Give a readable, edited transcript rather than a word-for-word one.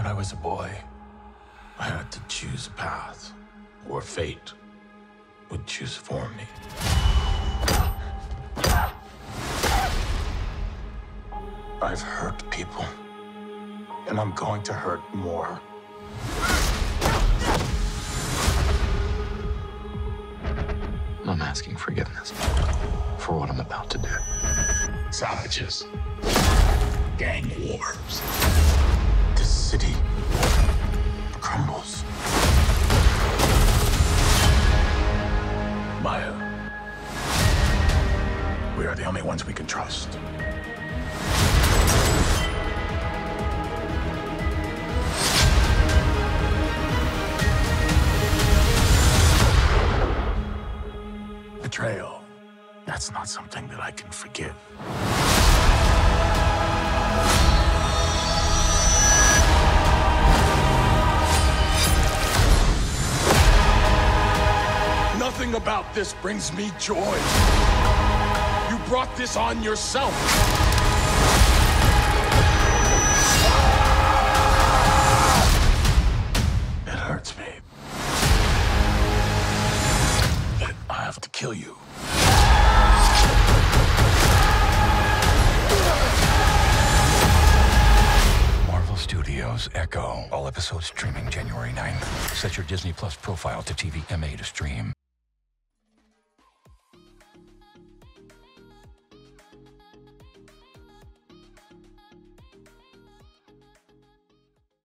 When I was a boy, I had to choose a path, or fate would choose for me. I've hurt people, and I'm going to hurt more. I'm asking forgiveness for what I'm about to do. Savages. Gang wars. This city crumbles. Maya, we are the only ones we can trust. Betrayal, that's not something that I can forgive. Nothing about this brings me joy. You brought this on yourself. It hurts me. To kill you. Marvel Studios Echo. All episodes streaming January 9th. Set your Disney Plus profile to TVMA to stream.